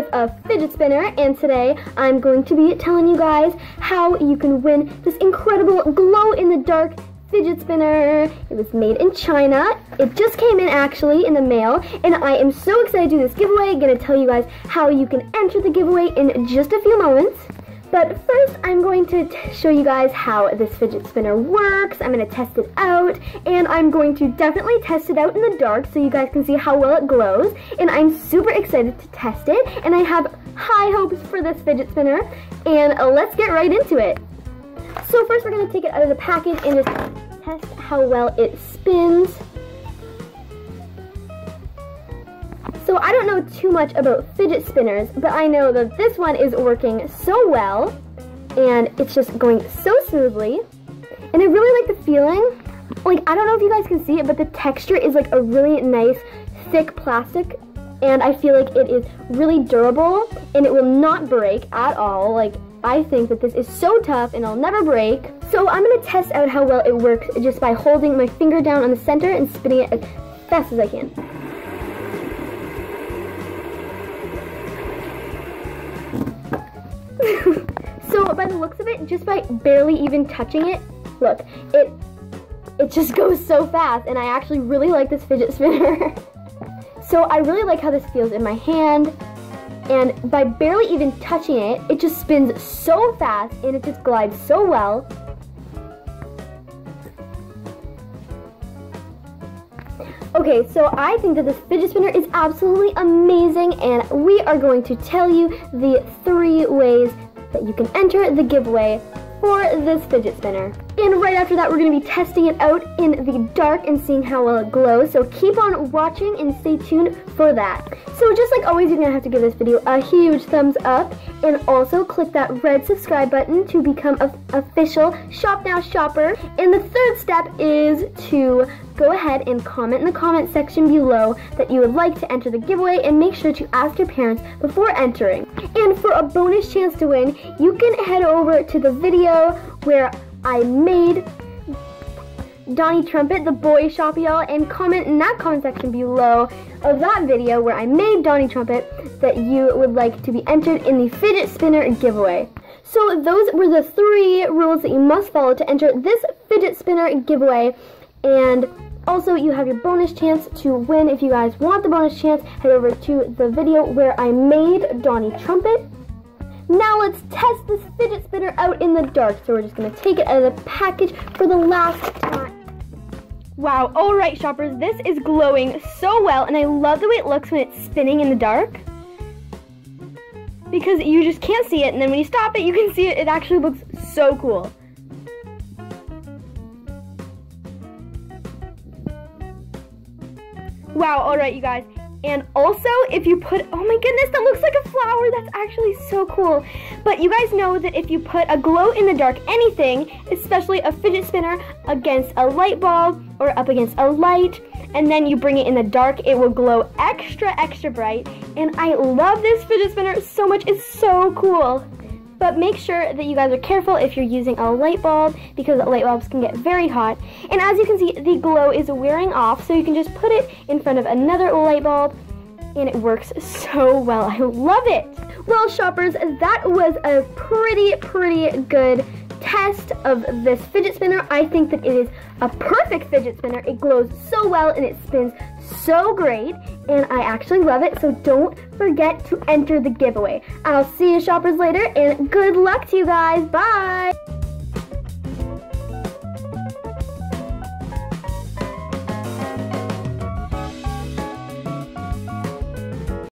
with a fidget spinner, and today I'm going to be telling you guys how you can win this incredible glow-in-the-dark fidget spinner. It was made in China. It just came in actually in the mail, and I am so excited to do this giveaway. I'm gonna tell you guys how you can enter the giveaway in just a few moments. But first, I'm going to show you guys how this fidget spinner works. I'm going to test it out, and I'm going to definitely test it out in the dark so you guys can see how well it glows. And I'm super excited to test it, and I have high hopes for this fidget spinner. And let's get right into it. So first, we're going to take it out of the package and just test how well it spins. So I don't know too much about fidget spinners, but I know that this one is working so well, and it's just going so smoothly, and I really like the feeling. Like, I don't know if you guys can see it, but the texture is like a really nice, thick plastic, and I feel like it is really durable, and it will not break at all. Like, I think that this is so tough, and it'll never break. So I'm going to test out how well it works just by holding my finger down on the center and spinning it as fast as I can. So by the looks of it, just by barely even touching it, look, it just goes so fast, and I actually really like this fidget spinner. So I really like how this feels in my hand, and by barely even touching it, it just spins so fast, and it just glides so well. Okay, so I think that this fidget spinner is absolutely amazing, and we are going to tell you the 3 ways that you can enter the giveaway for this fidget spinner. And right after that, we're going to be testing it out in the dark and seeing how well it glows, so keep on watching and stay tuned for that. So just like always, you're going to have to give this video a huge thumbs up, and also click that red subscribe button to become an official Shop Now shopper. And the third step is to go ahead and comment in the comment section below that you would like to enter the giveaway, and make sure to ask your parents before entering. And for a bonus chance to win, you can head over to the video where I made Donnie Trumpet, the boy shop, y'all, and comment in that comment section below of that video where I made Donnie Trumpet that you would like to be entered in the fidget spinner giveaway. So those were the 3 rules that you must follow to enter this fidget spinner giveaway, and also you have your bonus chance to win. If you guys want the bonus chance, head over to the video where I made Donnie Trumpet. Now let's test this fidget spinner out in the dark. So we're just going to take it out of the package for the last time. Wow, alright shoppers, this is glowing so well, and I love the way it looks when it's spinning in the dark, because you just can't see it, and then when you stop it, you can see it. It actually looks so cool. Wow, alright you guys. And also, if you put, oh my goodness, that looks like a flower. That's actually so cool. But you guys know that if you put a glow-in-the-dark anything, especially a fidget spinner, against a light bulb or up against a light, and then you bring it in the dark, it will glow extra, extra bright. And I love this fidget spinner so much. It's so cool. But make sure that you guys are careful if you're using a light bulb, because light bulbs can get very hot. And as you can see, the glow is wearing off, so you can just put it in front of another light bulb, and it works so well. I love it! Well, shoppers, that was a pretty good test of this fidget spinner. I think that it is a perfect fidget spinner. It glows so well, and it spins so great, and I actually love it. So don't forget to enter the giveaway. I'll see you shoppers later, and good luck to you guys. Bye!